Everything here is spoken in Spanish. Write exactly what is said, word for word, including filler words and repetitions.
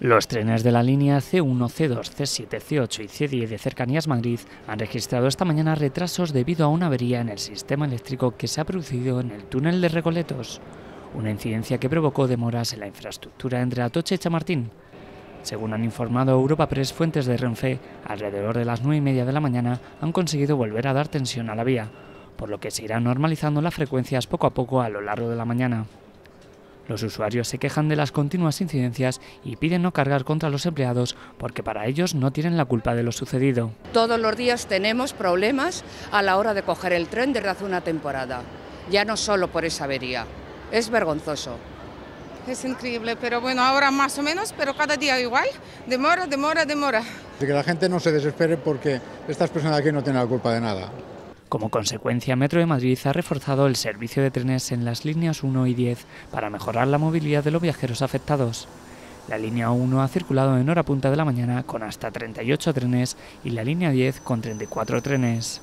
Los trenes de la línea C uno, C dos, C siete, C ocho y C diez de Cercanías Madrid han registrado esta mañana retrasos debido a una avería en el sistema eléctrico que se ha producido en el túnel de Recoletos, una incidencia que provocó demoras en la infraestructura entre Atocha y Chamartín. Según han informado Europa Press fuentes de Renfe, alrededor de las nueve y media de la mañana han conseguido volver a dar tensión a la vía, por lo que se irán normalizando las frecuencias poco a poco a lo largo de la mañana. Los usuarios se quejan de las continuas incidencias y piden no cargar contra los empleados porque para ellos no tienen la culpa de lo sucedido. Todos los días tenemos problemas a la hora de coger el tren desde hace una temporada, ya no solo por esa avería, es vergonzoso. Es increíble, pero bueno, ahora más o menos, pero cada día igual, demora, demora, demora. De que la gente no se desespere porque estas personas aquí no tienen la culpa de nada. Como consecuencia, Metro de Madrid ha reforzado el servicio de trenes en las líneas uno y diez para mejorar la movilidad de los viajeros afectados. La línea uno ha circulado en hora punta de la mañana con hasta treinta y ocho trenes y la línea diez con treinta y cuatro trenes.